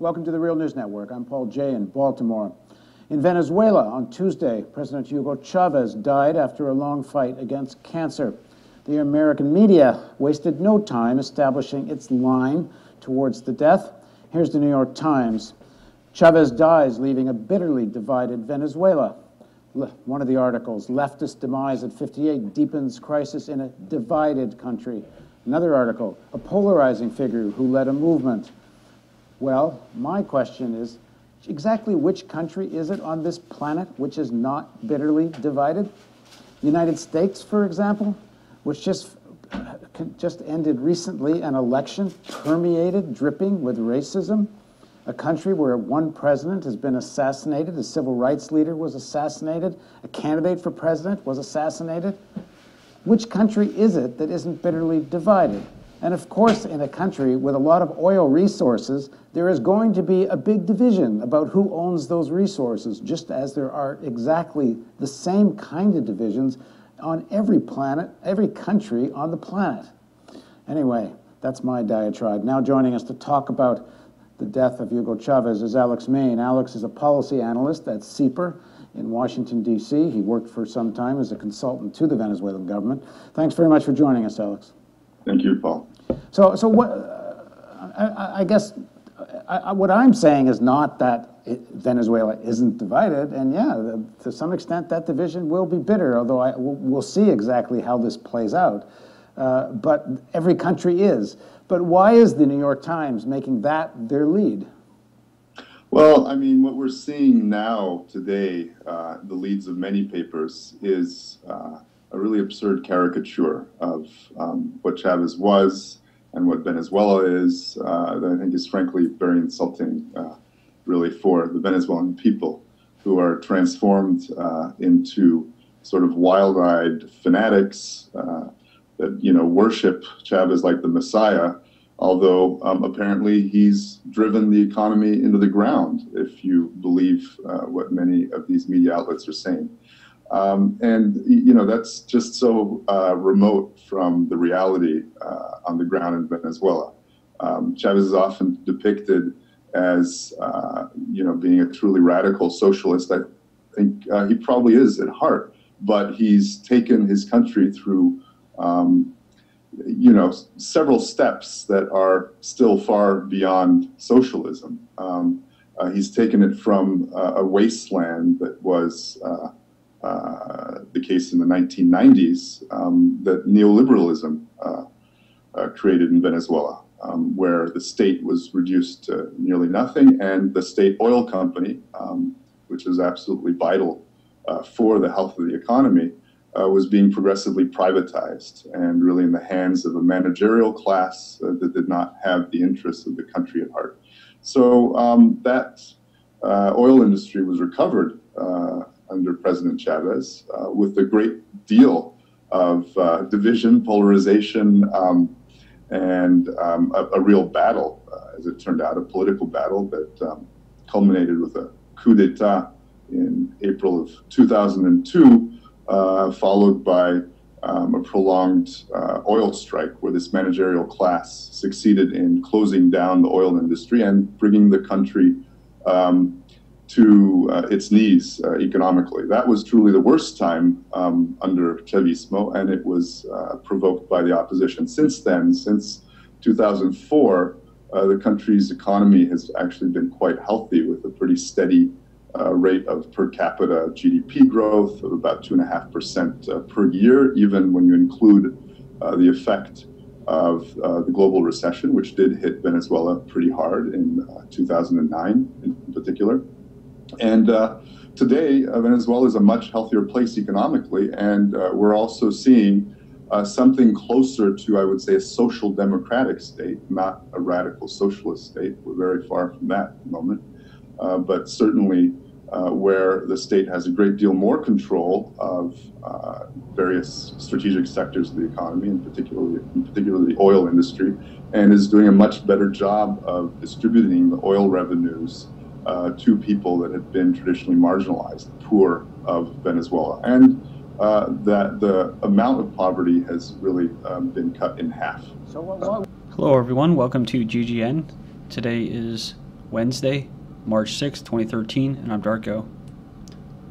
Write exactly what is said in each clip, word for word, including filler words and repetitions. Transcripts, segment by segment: Welcome to the Real News Network. I'm Paul Jay in Baltimore. In Venezuela, on Tuesday, President Hugo Chavez died after a long fight against cancer. The American media wasted no time establishing its line towards the death. Here's the New York Times. Chavez dies, leaving a bitterly divided Venezuela. One of the articles, leftist demise at fifty-eight deepens crisis in a divided country. Another article, a polarizing figure who led a movement. Well, my question is, exactly which country is it on this planet which is not bitterly divided? The United States, for example, which just, just ended recently an election permeated, dripping with racism. A country where one president has been assassinated, a civil rights leader was assassinated, a candidate for president was assassinated. Which country is it that isn't bitterly divided? And of course, in a country with a lot of oil resources, there is going to be a big division about who owns those resources, just as there are exactly the same kind of divisions on every planet, every country on the planet. Anyway, that's my diatribe. Now joining us to talk about the death of Hugo Chavez is Alex Main. Alex is a policy analyst at C E P R in Washington, D C He worked for some time as a consultant to the Venezuelan government. Thanks very much for joining us, Alex. Thank you, Paul. So, so what, uh, I, I guess I, I, what I'm saying is not that it, Venezuela isn't divided, and yeah, the, to some extent that division will be bitter, although I, we'll, we'll see exactly how this plays out. Uh, but every country is. But why is the New York Times making that their lead? Well, I mean, what we're seeing now today, uh, the leads of many papers, is uh, a really absurd caricature of um, what Chavez was and what Venezuela is, uh, that I think is frankly very insulting, uh, really, for the Venezuelan people, who are transformed uh, into sort of wild-eyed fanatics uh, that, you know, worship Chavez like the Messiah, although um, apparently he's driven the economy into the ground, if you believe uh, what many of these media outlets are saying. Um, and, you know, that's just so uh, remote from the reality uh, on the ground in Venezuela. Um, Chavez is often depicted as, uh, you know, being a truly radical socialist. I think uh, he probably is at heart, but he's taken his country through Um, you know, several steps that are still far beyond socialism. Um, uh, he's taken it from uh, a wasteland that was uh, uh, the case in the nineteen nineties um, that neoliberalism uh, uh, created in Venezuela, um, where the state was reduced to nearly nothing, and the state oil company, um, which is absolutely vital uh, for the health of the economy, Uh, was being progressively privatized and really in the hands of a managerial class uh, that did not have the interests of the country at heart. So um, that uh, oil industry was recovered uh, under President Chavez uh, with a great deal of uh, division, polarization, um, and um, a, a real battle, uh, as it turned out, a political battle that um, culminated with a coup d'etat in April of two thousand two, Uh, followed by um, a prolonged uh, oil strike, where this managerial class succeeded in closing down the oil industry and bringing the country um, to uh, its knees uh, economically. That was truly the worst time um, under Chavismo, and it was uh, provoked by the opposition. Since then, since two thousand four, uh, the country's economy has actually been quite healthy, with a pretty steady Uh, rate of per capita G D P growth of about two and a half percent per year, even when you include uh, the effect of uh, the global recession, which did hit Venezuela pretty hard in uh, two thousand nine in particular. And uh, today, uh, Venezuela is a much healthier place economically, and uh, we're also seeing uh, something closer to, I would say, a social democratic state, not a radical socialist state. We're very far from that at the moment. Uh, but certainly uh, where the state has a great deal more control of uh, various strategic sectors of the economy, and particularly, in particular the oil industry, and is doing a much better job of distributing the oil revenues uh, to people that have been traditionally marginalized, the poor of Venezuela. And uh, that the amount of poverty has really um, been cut in half. So, well, well. Hello, everyone. Welcome to G G N. Today is Wednesday, March sixth, twenty thirteen, and I'm Darko.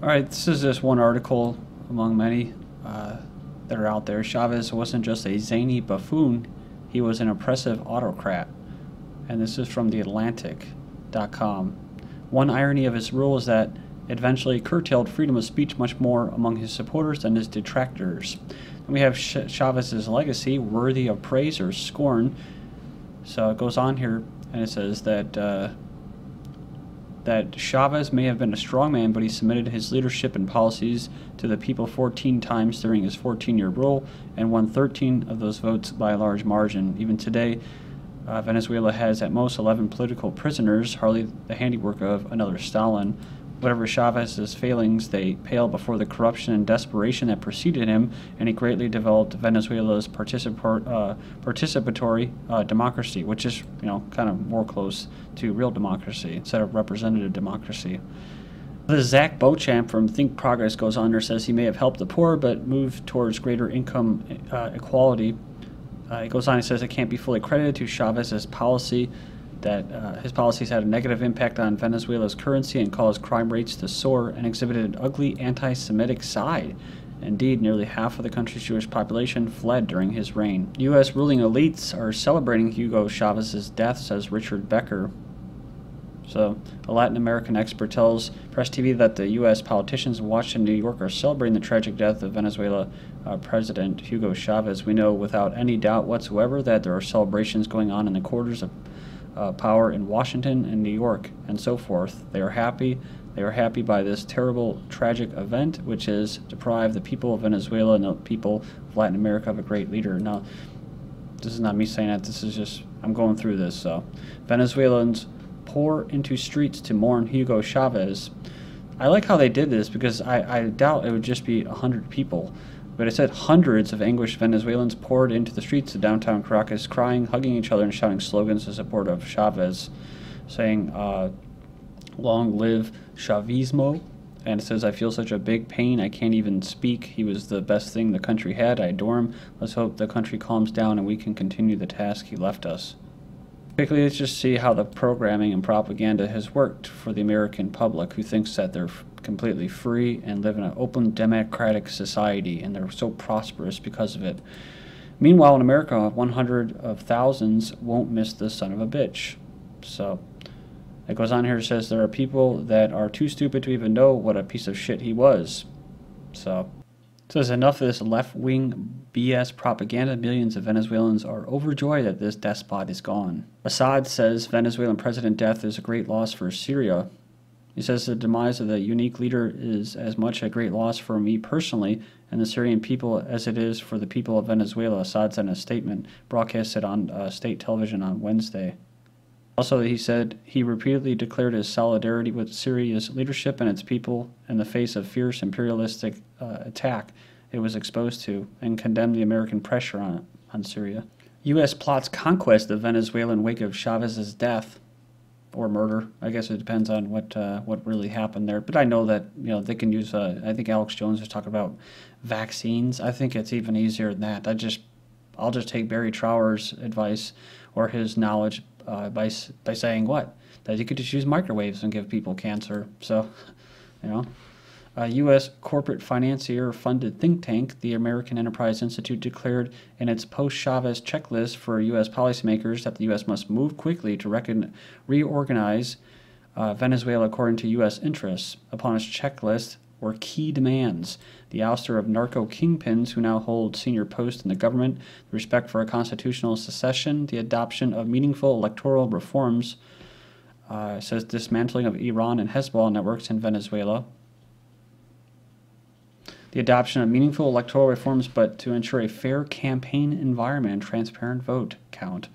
All right, this is just one article among many uh, that are out there. Chavez wasn't just a zany buffoon, he was an oppressive autocrat. And this is from the atlantic dot com. One irony of his rule is that it eventually curtailed freedom of speech much more among his supporters than his detractors. And we have Chavez's legacy, worthy of praise or scorn. So it goes on here, and it says that uh, that Chavez may have been a strong man, but he submitted his leadership and policies to the people fourteen times during his fourteen-year rule, and won thirteen of those votes by a large margin. Even today, uh, Venezuela has at most eleven political prisoners, hardly the handiwork of another Stalin. Whatever Chavez's failings, they pale before the corruption and desperation that preceded him, and he greatly developed Venezuela's participar uh, participatory uh, democracy, which is, you know, kind of more close to real democracy instead of representative democracy. The Zach Beauchamp from Think Progress goes on there, says he may have helped the poor, but moved towards greater income uh, equality. Uh, it goes on and says it can't be fully credited to Chavez's policy. That uh, his policies had a negative impact on Venezuela's currency and caused crime rates to soar and exhibited an ugly anti-Semitic side. Indeed, nearly half of the country's Jewish population fled during his reign. U S ruling elites are celebrating Hugo Chavez's death, says Richard Becker. So, a Latin American expert tells Press T V that the U S politicians in Washington, New York are celebrating the tragic death of Venezuela uh, President Hugo Chavez. We know without any doubt whatsoever that there are celebrations going on in the quarters of Uh, power in Washington and New York and so forth. They are happy. They are happy by this terrible, tragic event, which is deprive the people of Venezuela and the people of Latin America of a great leader. Now, this is not me saying that. This is just, I'm going through this. So, Venezuelans pour into streets to mourn Hugo Chavez. I like how they did this because I, I doubt it would just be a hundred people. But it said hundreds of anguished Venezuelans poured into the streets of downtown Caracas, crying, hugging each other, and shouting slogans in support of Chavez, saying, uh, long live Chavismo. And it says, I feel such a big pain, I can't even speak. He was the best thing the country had. I adore him. Let's hope the country calms down and we can continue the task he left us. Quickly, let's just see how the programming and propaganda has worked for the American public, who thinks that they're completely free and live in an open democratic society, and they're so prosperous because of it. Meanwhile, in America, one hundred of thousands won't miss the son of a bitch. So it goes on here, it says there are people that are too stupid to even know what a piece of shit he was. So it says enough of this left-wing B S propaganda. Millions of Venezuelans are overjoyed that this despot is gone. Assad says Venezuelan president death is a great loss for Syria. He says the demise of the unique leader is as much a great loss for me personally and the Syrian people as it is for the people of Venezuela, Assad said in a statement broadcasted on uh, state television on Wednesday. Also, he said he repeatedly declared his solidarity with Syria's leadership and its people in the face of fierce imperialistic uh, attack it was exposed to, and condemned the American pressure on it, on Syria. U S plots conquest of Venezuela in wake of Chavez's death, or murder. I guess it depends on what uh, what really happened there. But I know that, you know, they can use. Uh, I think Alex Jones was talking about vaccines. I think it's even easier than that. I just I'll just take Barry Trower's advice or his knowledge. Uh, by by saying what? That you could just use microwaves and give people cancer. So, you know, a U S corporate financier-funded think tank, the American Enterprise Institute, declared in its post-Chavez checklist for U S policymakers that the U S must move quickly to recon reorganize uh, Venezuela according to U S interests. Upon its checklist were key demands: the ouster of narco kingpins who now hold senior posts in the government, the respect for a constitutional secession, the adoption of meaningful electoral reforms, uh, it says dismantling of Iran and Hezbollah networks in Venezuela, the adoption of meaningful electoral reforms, but to ensure a fair campaign environment and transparent vote count.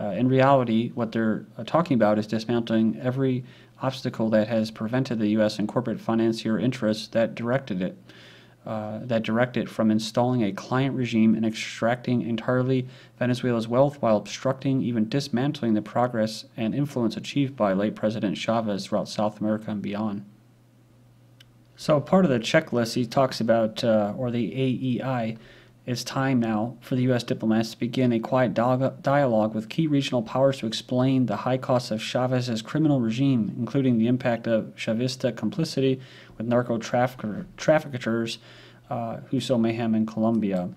Uh, in reality, what they're uh, talking about is dismantling every obstacle that has prevented the U S and corporate financier interests that directed it, uh, that direct it from installing a client regime and extracting entirely Venezuela's wealth while obstructing, even dismantling, the progress and influence achieved by late President Chavez throughout South America and beyond. So part of the checklist he talks about, uh, or the A E I, It's time now for the U S diplomats to begin a quiet dialogue with key regional powers to explain the high costs of Chavez's criminal regime, including the impact of Chavista complicity with narco-traffickers uh, who sow mayhem in Colombia.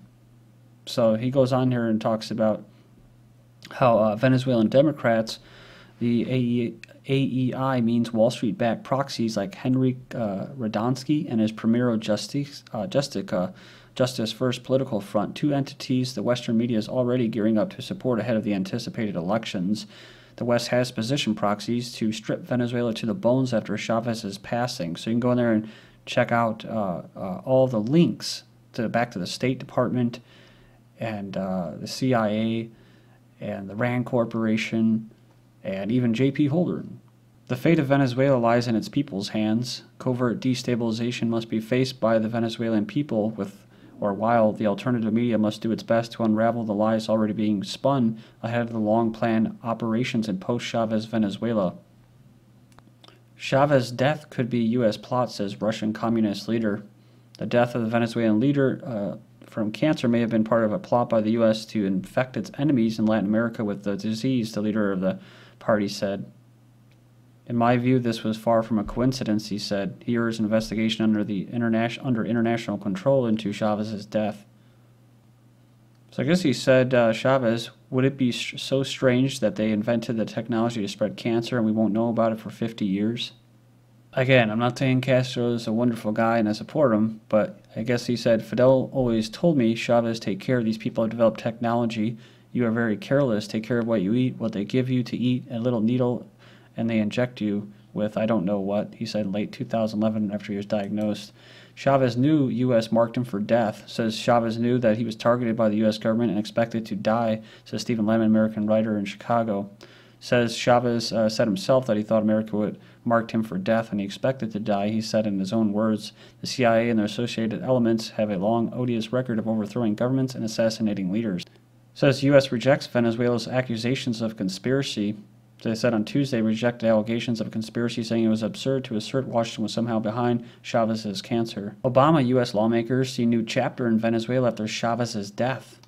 So he goes on here and talks about how uh, Venezuelan Democrats, the A E I means Wall Street-backed proxies like Henry uh, Radonski and his Primero Justicia, uh, Justica, Justice First Political Front, two entities the Western media is already gearing up to support ahead of the anticipated elections. The West has positioned proxies to strip Venezuela to the bones after Chavez's passing. So you can go in there and check out uh, uh, all the links to back to the State Department and uh, the C I A and the RAND Corporation and even J P Holdern. The fate of Venezuela lies in its people's hands. Covert destabilization must be faced by the Venezuelan people with or while the alternative media must do its best to unravel the lies already being spun ahead of the long-planned operations in post-Chavez Venezuela. Chavez's death could be U S plot, says Russian communist leader. The death of the Venezuelan leader uh, from cancer may have been part of a plot by the U S to infect its enemies in Latin America with the disease, the leader of the party said. In my view, this was far from a coincidence, he said. He urged an investigation under, the interna under international control into Chavez's death. So I guess he said, uh, Chavez, would it be sh so strange that they invented the technology to spread cancer and we won't know about it for fifty years? Again, I'm not saying Castro is a wonderful guy and I support him, but I guess he said, Fidel always told me, Chavez, take care. These people have developed technology. You are very careless. Take care of what you eat, what they give you to eat, a little needle, and they inject you with I don't know what, he said in late two thousand eleven after he was diagnosed. Chavez knew U S marked him for death, says Chavez knew that he was targeted by the U S government and expected to die, says Stephen Lehman, American writer in Chicago. Says Chavez uh, said himself that he thought America would marked him for death and he expected to die, he said in his own words. The C I A and their associated elements have a long, odious record of overthrowing governments and assassinating leaders. Says U S rejects Venezuela's accusations of conspiracy. They said on Tuesday, rejected allegations of conspiracy, saying it was absurd to assert Washington was somehow behind Chavez's cancer. Obama U S lawmakers see new chapter in Venezuela after Chavez's death.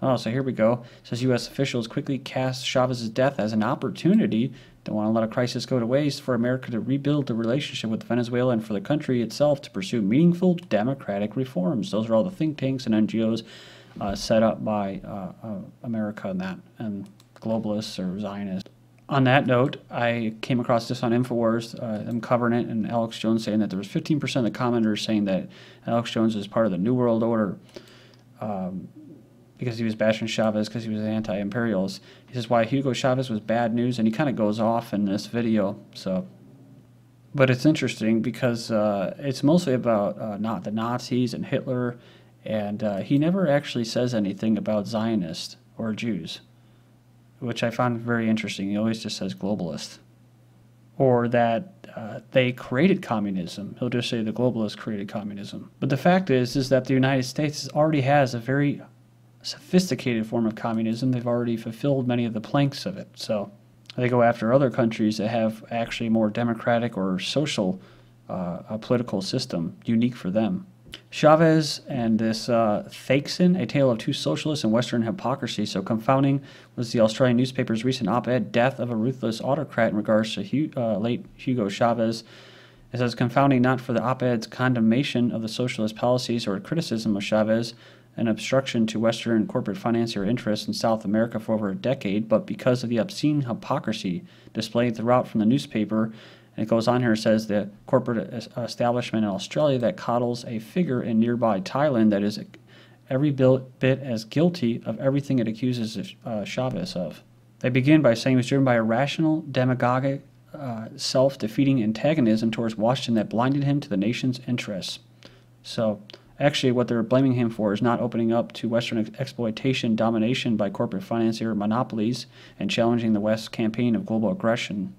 Oh, so here we go. It says U S officials quickly cast Chavez's death as an opportunity. Don't want to let a crisis go to waste for America to rebuild the relationship with Venezuela and for the country itself to pursue meaningful democratic reforms. Those are all the think tanks and N G Os uh, set up by uh, uh, America and that, and globalists or Zionists. On that note, I came across this on InfoWars. Uh, I'm covering it, and Alex Jones saying that there was fifteen percent of the commenters saying that Alex Jones is part of the New World Order um, because he was bashing Chavez because he was anti-imperialist. He says why Hugo Chavez was bad news, and he kind of goes off in this video. So, but it's interesting because uh, it's mostly about uh, not the Nazis and Hitler, and uh, he never actually says anything about Zionists or Jews, which I found very interesting. He always just says globalist. Or that uh, they created communism. He'll just say the globalists created communism. But the fact is, is that the United States already has a very sophisticated form of communism. They've already fulfilled many of the planks of it. So they go after other countries that have actually more democratic or social uh, a political system unique for them. Chavez and this uh, Thaksin, a tale of two socialists and Western hypocrisy. So confounding was the Australian newspaper's recent op-ed, Death of a Ruthless Autocrat, in regards to Hu uh, late Hugo Chavez. It says, confounding not for the op-ed's condemnation of the socialist policies or criticism of Chavez, an obstruction to Western corporate financier interests in South America for over a decade, but because of the obscene hypocrisy displayed throughout from the newspaper. And it goes on here, it says the corporate establishment in Australia that coddles a figure in nearby Thailand that is every bit as guilty of everything it accuses uh, Chavez of. They begin by saying it was driven by a rational, demagogic, uh, self-defeating antagonism towards Washington that blinded him to the nation's interests. So actually what they're blaming him for is not opening up to Western ex exploitation, domination by corporate financier monopolies, and challenging the West's campaign of global aggression.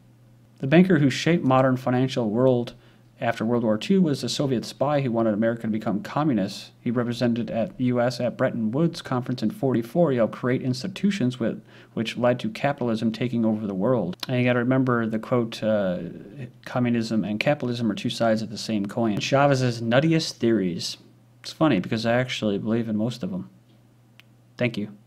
The banker who shaped modern financial world after World War Two was a Soviet spy who wanted America to become communist. He represented at the U S at Bretton Woods conference in forty-four. He helped create institutions with, which led to capitalism taking over the world. And you got to remember the quote, uh, communism and capitalism are two sides of the same coin. Chavez's nuttiest theories. It's funny because I actually believe in most of them. Thank you.